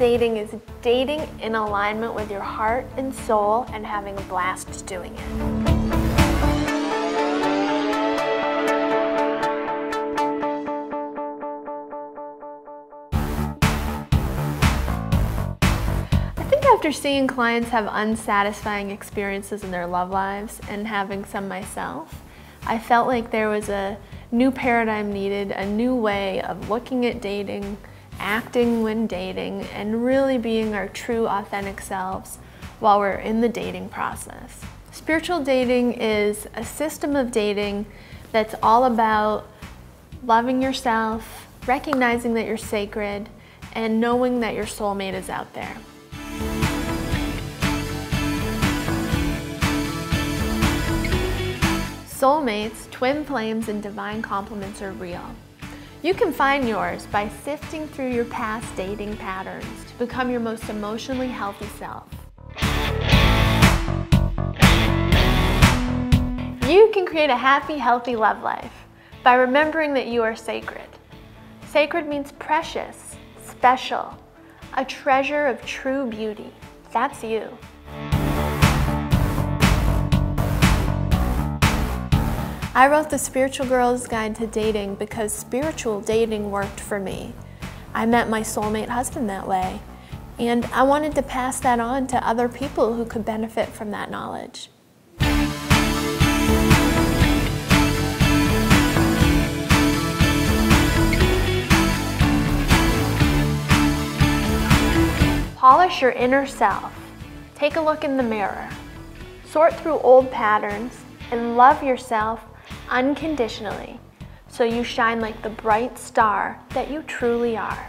dating is dating in alignment with your heart and soul and having a blast doing it. After seeing clients have unsatisfying experiences in their love lives and having some myself, I felt like there was a new paradigm needed, a new way of looking at dating, acting when dating, and really being our true authentic selves while we're in the dating process. Spiritual dating is a system of dating that's all about loving yourself, recognizing that you're sacred, and knowing that your soulmate is out there. Soulmates, twin flames, and divine complements are real. You can find yours by sifting through your past dating patterns to become your most emotionally healthy self. You can create a happy, healthy love life by remembering that you are sacred. Sacred means precious, special, a treasure of true beauty. That's you. I wrote The Spiritual Girl's Guide to Dating because spiritual dating worked for me. I met my soulmate husband that way, and I wanted to pass that on to other people who could benefit from that knowledge. Polish your inner self. Take a look in the mirror. Sort through old patterns and love yourself unconditionally, so you shine like the bright star that you truly are.